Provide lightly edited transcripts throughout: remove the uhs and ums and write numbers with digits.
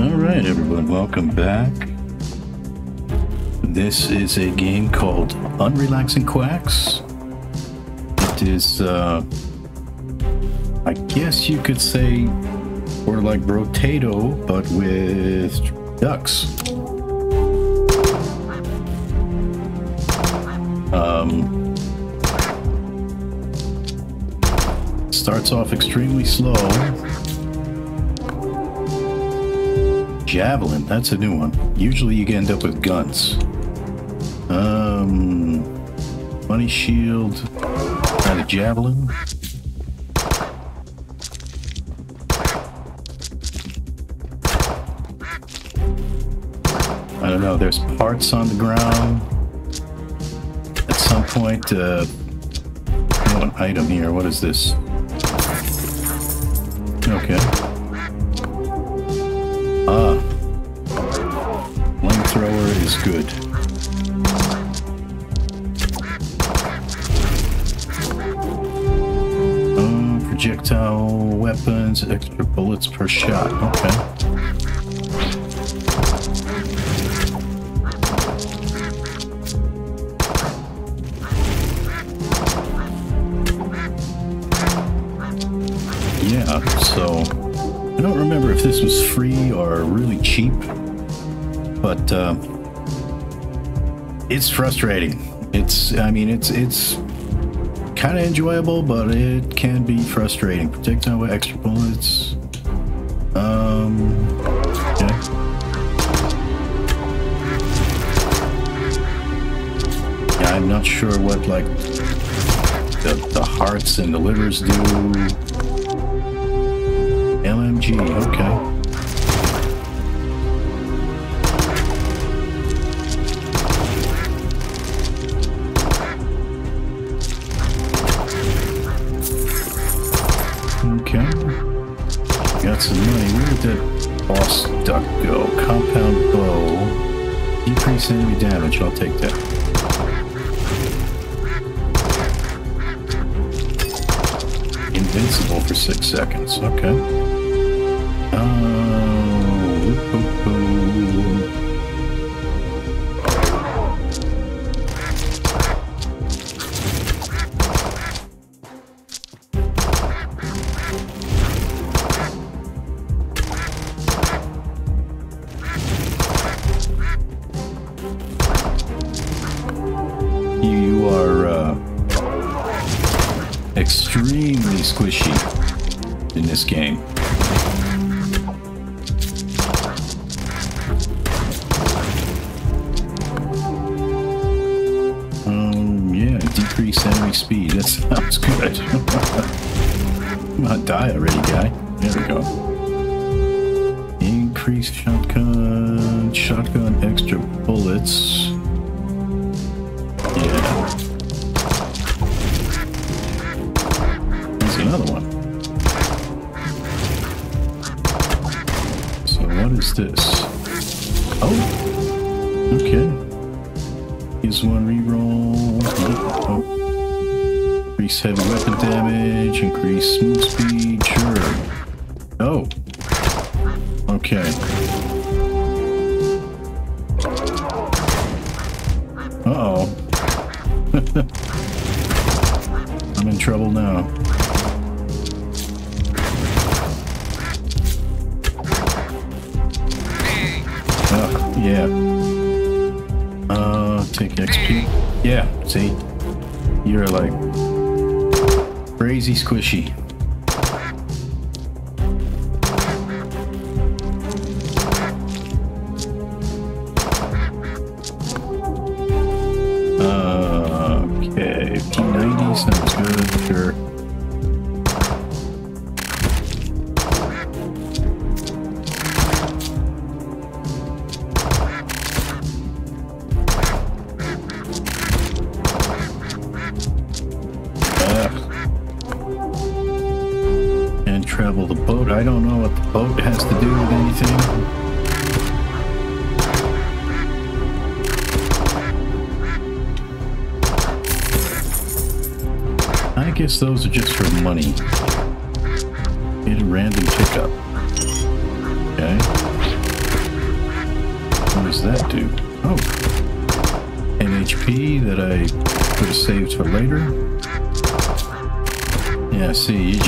Alright everyone, welcome back. This is a game called Unrelaxing Quacks. It is, I guess you could say, sort of like Brotato, but with ducks. Starts off extremely slow. Javelin, that's a new one. Usually you end up with guns. Money shield and a javelin. I don't know, there's parts on the ground. At some point, an item here, what is this? Okay. Ah. Flamethrower is good. Projectile weapons, extra bullets per shot. Okay. Yeah, so I don't remember if this was free or really cheap, but it's frustrating. I mean, it's kind of enjoyable, but it can be frustrating. Protectile with extra bullets. Yeah, I'm not sure what like the hearts and the livers do. LMG, okay. Got some money. Where did that boss duck go? Compound bow. Decrease enemy damage. I'll take that. Invincible for 6 seconds. Okay. You are extremely squishy in this game. Yeah, decrease enemy speed. That sounds good. Come on, die already, guy. There we go. Increased shotgun, extra bullets. Another one. So what is this? Oh, okay. Here's one reroll. Oh. Increase heavy weapon damage. Increase move speed. Sure. Oh. Okay. Uh-oh. I'm in trouble now. Yeah. Take XP. Yeah, see? You're like crazy squishy. Okay, P90 sounds good, sure. Travel the boat. I don't know what the boat has to do with anything. I guess those are just for money. Get a random pickup. Okay. that do? Oh, MHP that I could have saved for later. Yeah, see,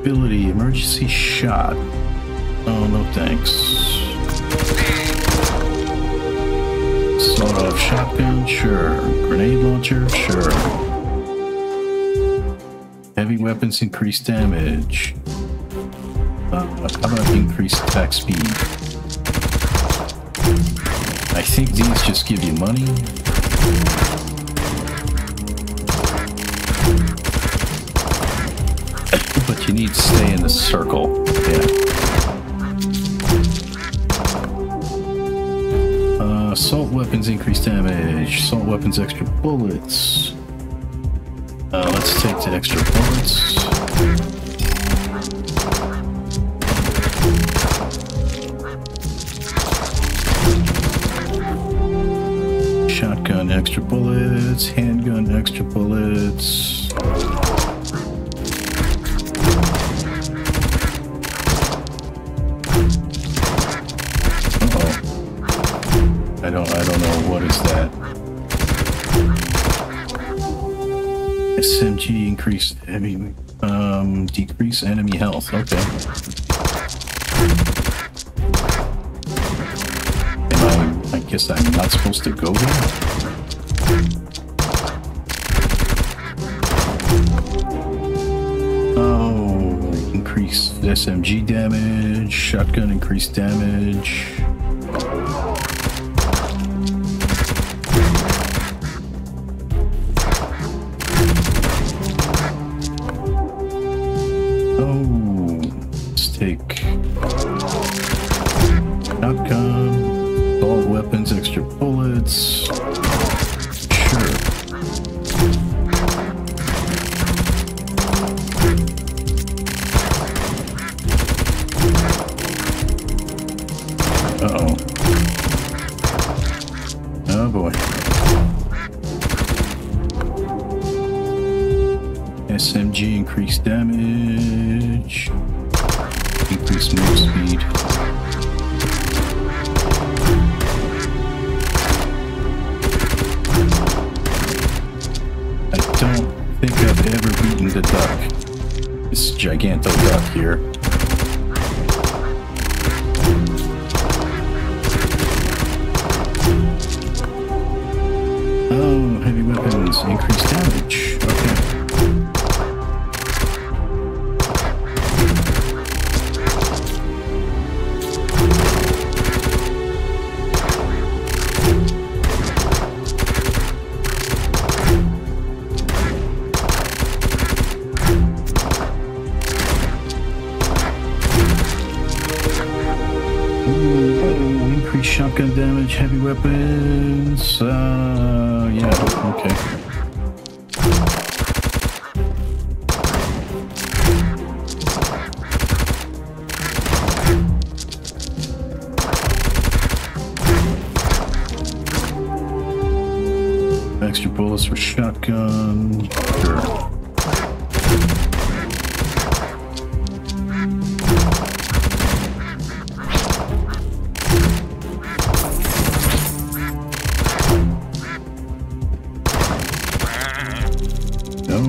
ability emergency shot. Oh, no thanks. Sawed-off shotgun, sure. Grenade launcher, sure. Heavy weapons increase damage. How about increase attack speed? I think these just give you money. But you need to stay in the circle. Yeah. Assault weapons increase damage. Assault weapons extra bullets. Let's take the extra bullets. Shotgun, extra bullets. Handgun, extra bullets. Uh-oh. I don't know what is that. SMG increase heavy, decrease enemy health. Okay. I guess I'm not supposed to go there. Oh, increase SMG damage, shotgun increase damage. Oh, let's take shotgun. All weapons, extra bullets. Sure. Uh-oh. Oh boy. SMG increased damage. Increased move speed. The duck. This gigantic duck here. Oh, heavy weapons, increased damage. Shotgun damage, heavy weapons, yeah, okay. Extra bullets for shotgun, sure.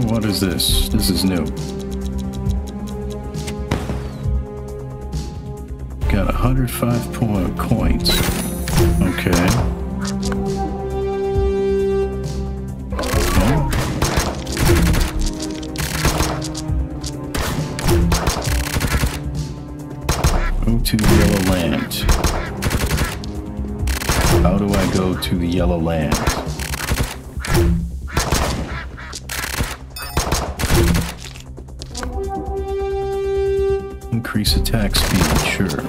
What is this? This is new. Got 105 point coins. Okay. Okay. Go to the yellow land. How do I go to the yellow land? Increase attack speed, sure.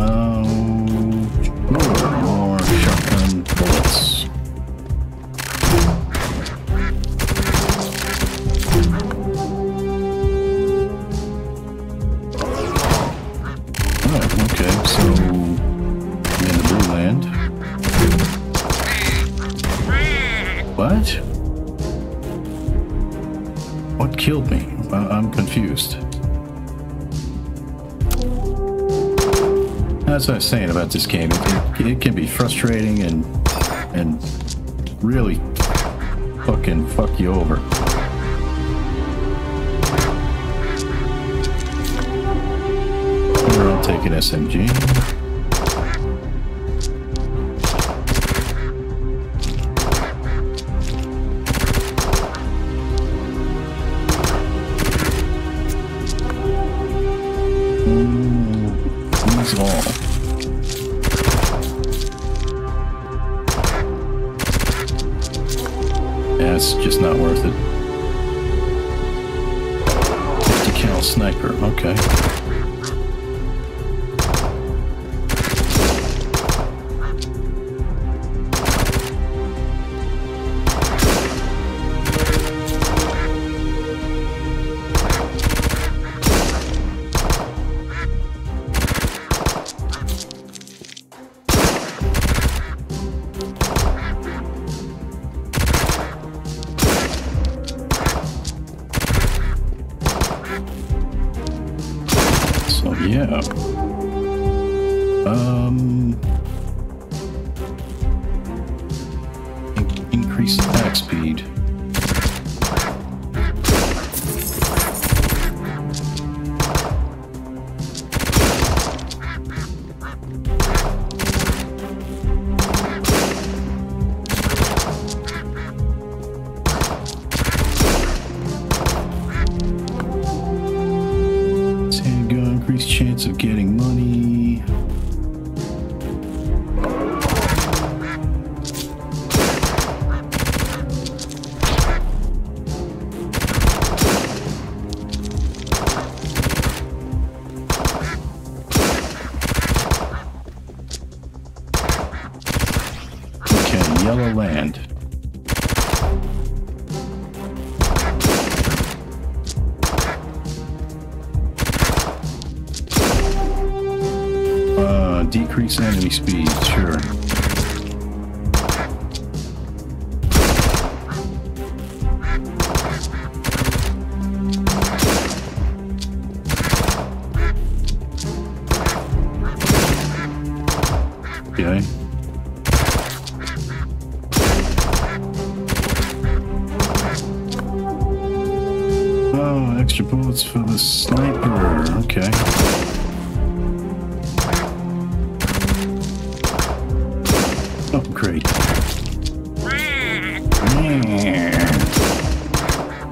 Oh, Okay, so we're in the blue land. What? What killed me? I'm confused. That's what I was saying about this game. It can be frustrating and really fucking fuck you over. I'll take an SMG. That's all. Yeah, it's just not worth it. 50 cal sniper, okay. Yeah. Increase attack speed. Chance of getting money. Okay, yellow land. Decrease enemy speed, sure. Okay. Oh, extra bullets for the sniper. Okay. Upgrade.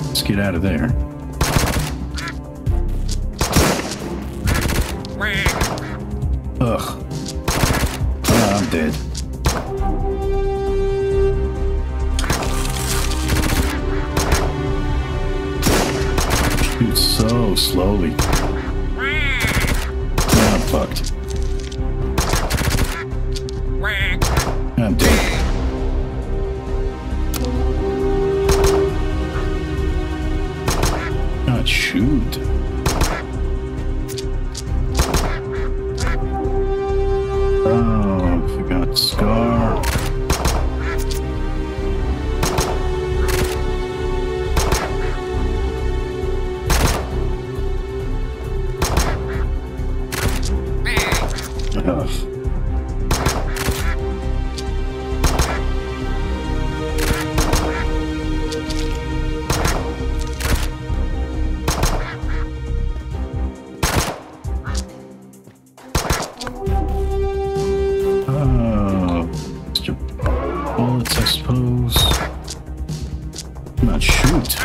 Let's get out of there. Ugh. I'm dead. Shoot so slowly. Now I'm fucked. I'm dead. Not shoot. Oh, forgot scar. Ugh. Bullets, I suppose. Not shoot.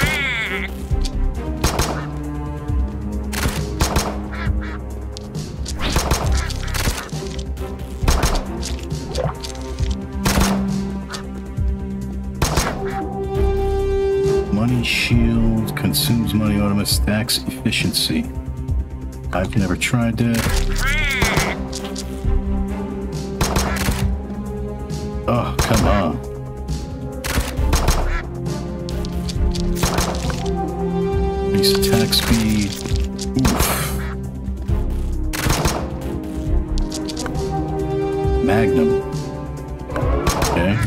Money shield consumes money, automatic stacks efficiency. I've never tried that. Oh, come on. Increase attack speed. Oof. Magnum. Okay.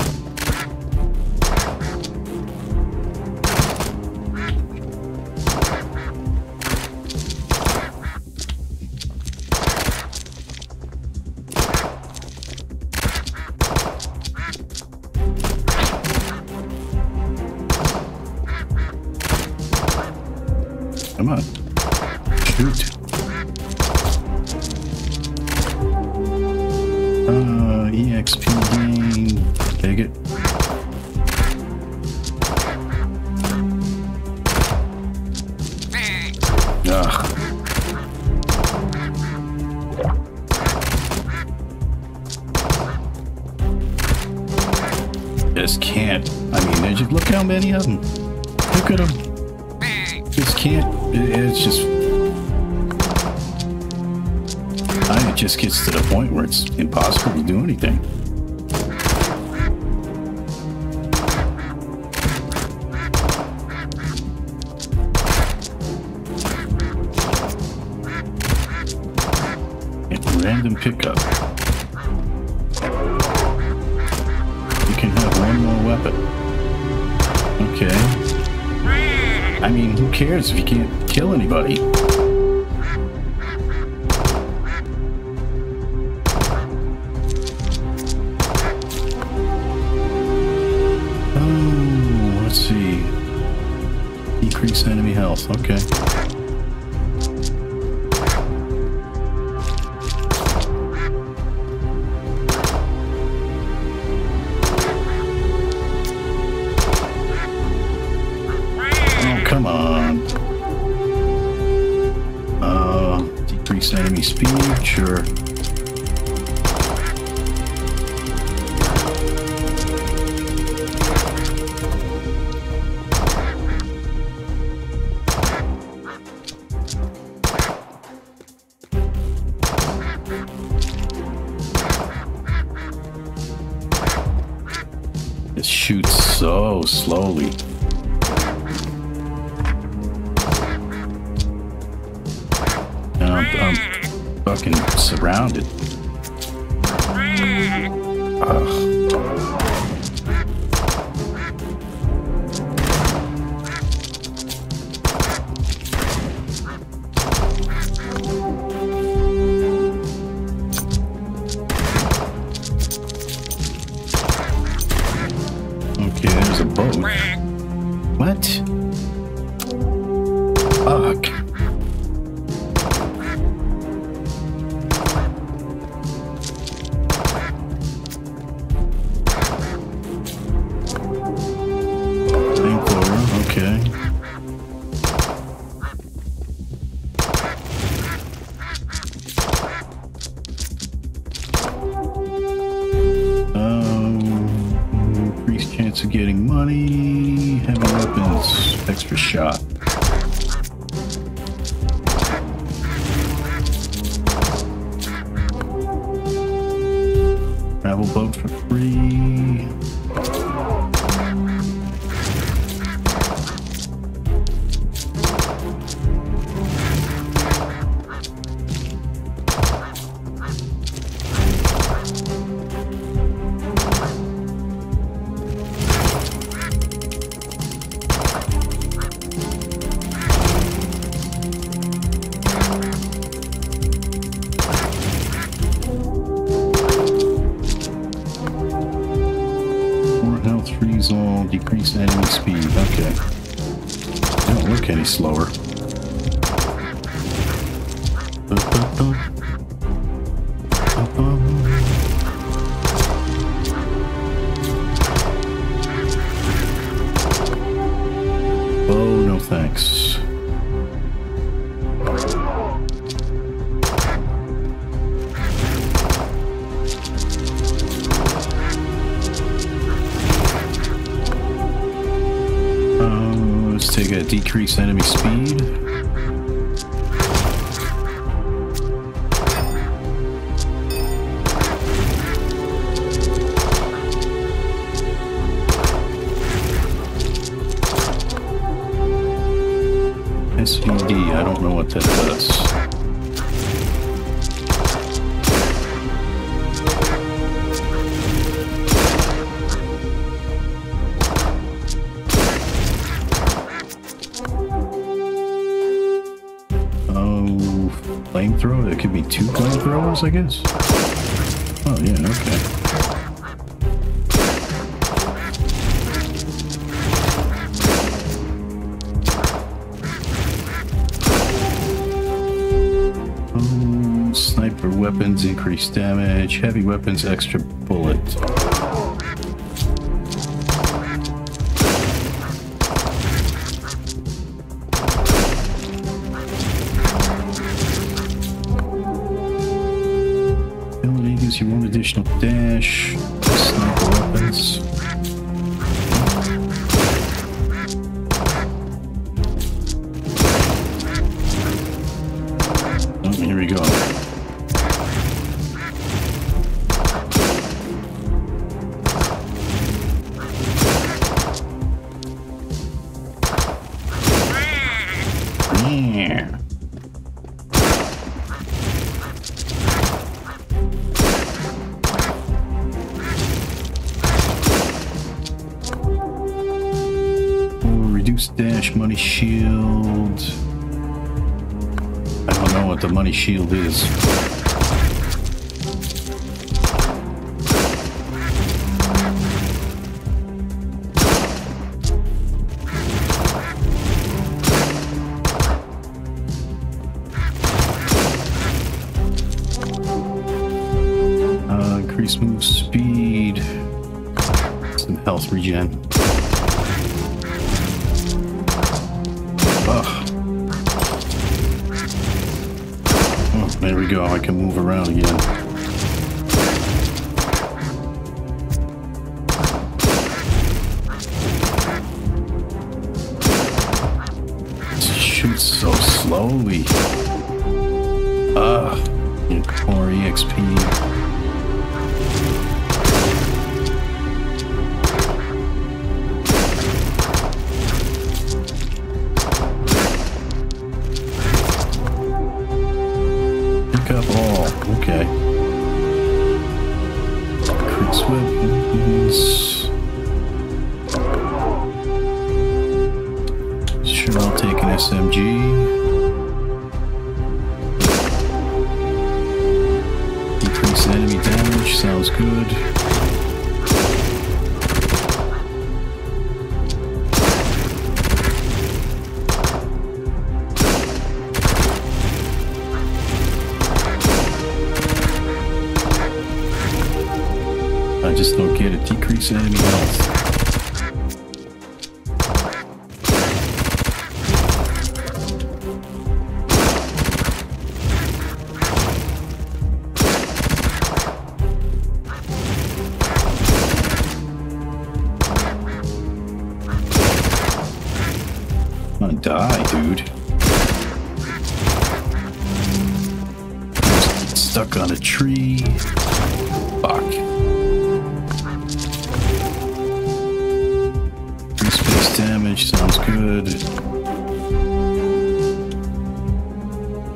Come on. Shoot. EXP game. Take it. Ugh. Just can't. I mean, just look how many of them. Look at them. Just can't. It's just. It just gets to the point where it's impossible to do anything. And random pickup. You can have one more weapon. Okay. I mean, who cares if you can't kill anybody? Oh, let's see. Decrease enemy health. Okay. Come on. Decrease enemy speed, sure. It shoots so slowly. I'm fucking surrounded. Okay, there's a boat. What? Fuck. Of getting money, heavy weapons, extra shot. Travel boat for free. All decrease enemy speed. Okay. They don't look any slower. Oh, no thanks. Take a decrease enemy speed. SVD, I don't know what that does. flamethrower. There could be two flamethrowers, I guess. Oh, yeah, okay. Sniper weapons increase damage. Heavy weapons extra bullet. You want additional dash, sniper weapons. Oh, here we go. Yeah. Dash, money shield. I don't know what the money shield is. Increase move speed. Some health regen. There we go, I can move around again. Shoot so slowly. More EXP. Okay. Increase weapons. Sure, I'll take an SMG. Increase enemy damage, sounds good. I just don't get it. Decrease enemy health. I'm gonna die, dude. Stuck on a tree. Fuck. Damage sounds good.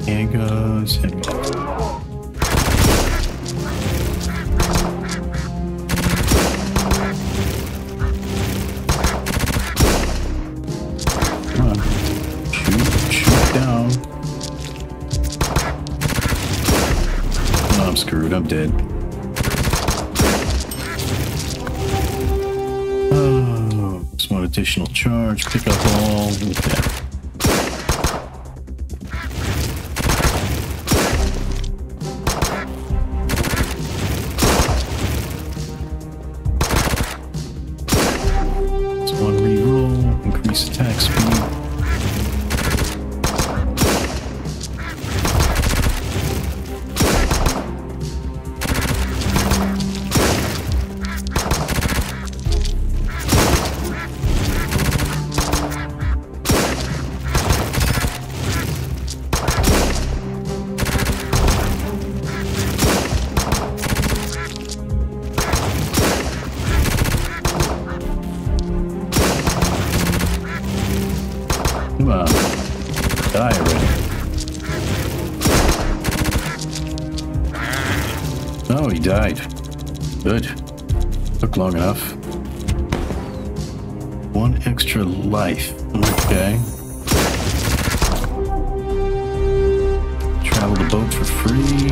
Handguns, come on. Shoot down. Oh, I'm screwed, I'm dead. Additional charge, pick up all. Okay. It's one reroll, increase attack speed. Come on, die already. Oh, he died. Good. Took long enough. One extra life. Okay. Travel the boat one for free.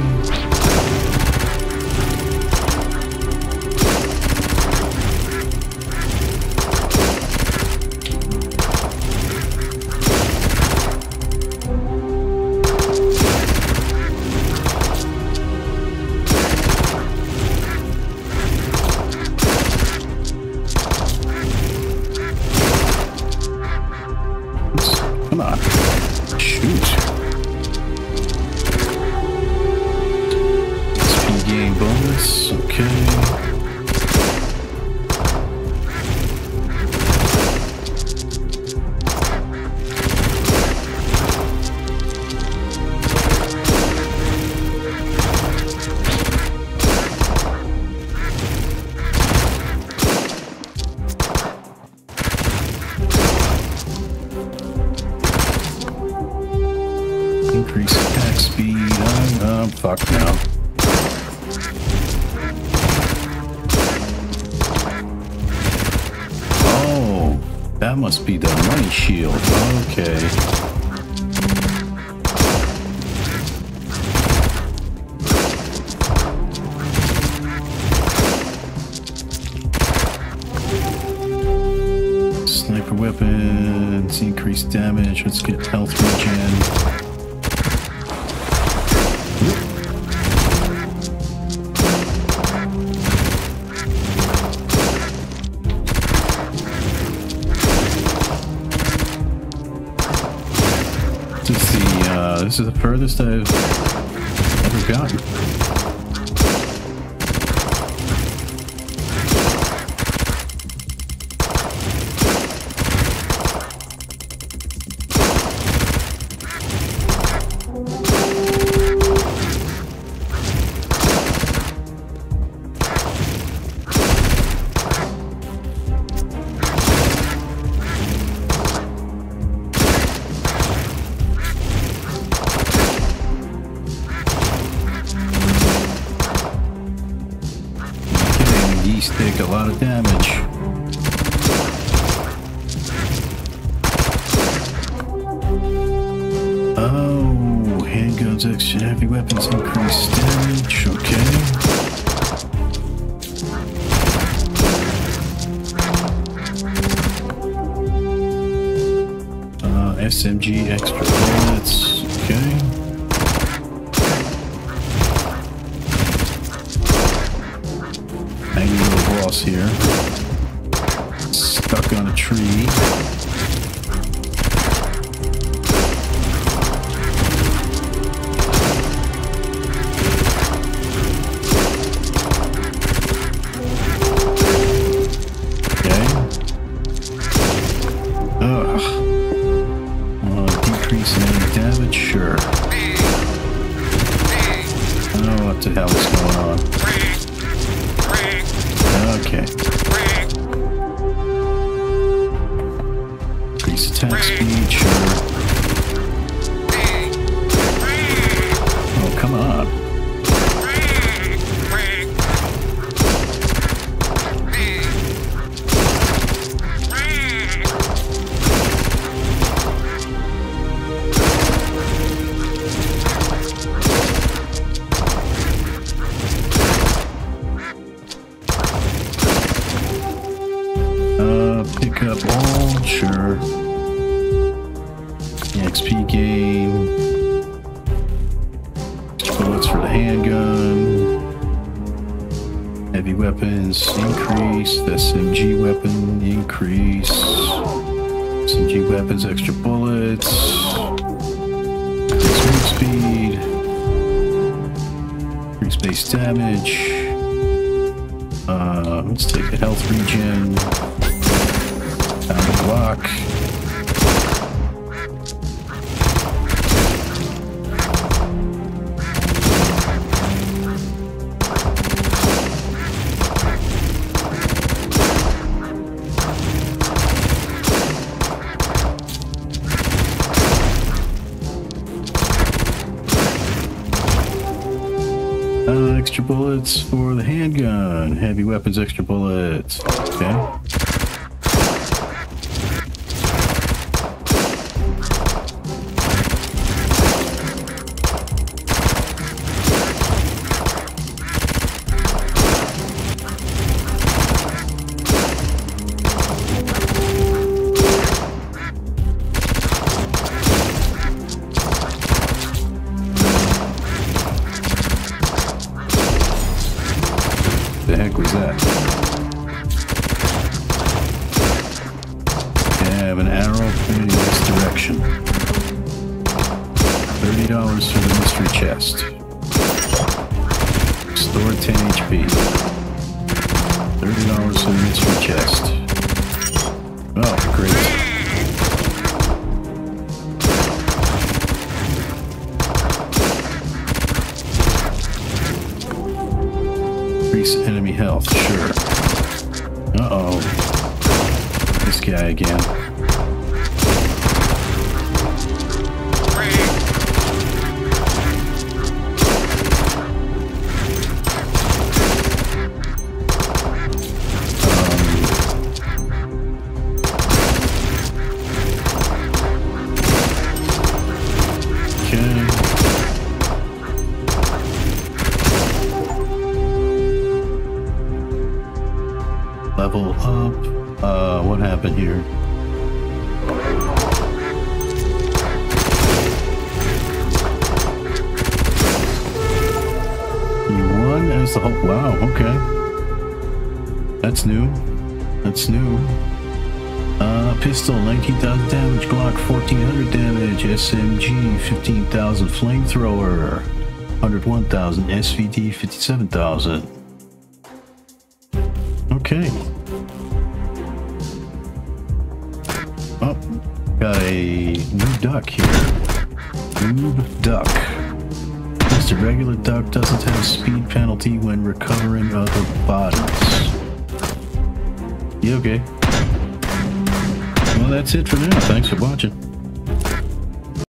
That must be the money shield. Okay. Sniper weapons, increased damage. Let's get health regen. This is the furthest I've ever gotten. Take a lot of damage. Oh, handguns, extra heavy weapons, increased damage. Okay. SMG, extra bullets. Okay. Here, stuck on a tree. Heavy weapons, increase. The SMG weapon, increase. SMG weapons, extra bullets. Increase move speed. Increase base damage. Let's take a health regen. Down the Glock. Extra bullets for the handgun. Heavy weapons, extra bullets. Okay. is that? I have an arrow pointing this direction. $30 for the mystery chest. Restore 10 HP. $30 for the mystery chest. Oh, great. Enemy health, sure. Uh-oh. This guy again. Here. You won as the whole. Wow, okay. That's new. That's new. Pistol, 19,000 damage. Glock, 1,400 damage. SMG, 15,000. Flamethrower, 101,000. SVD, 57,000. Okay. Got a new duck here. Noob duck. Just a regular duck, doesn't have speed penalty when recovering other bodies. You okay? Well, that's it for now. Thanks for watching.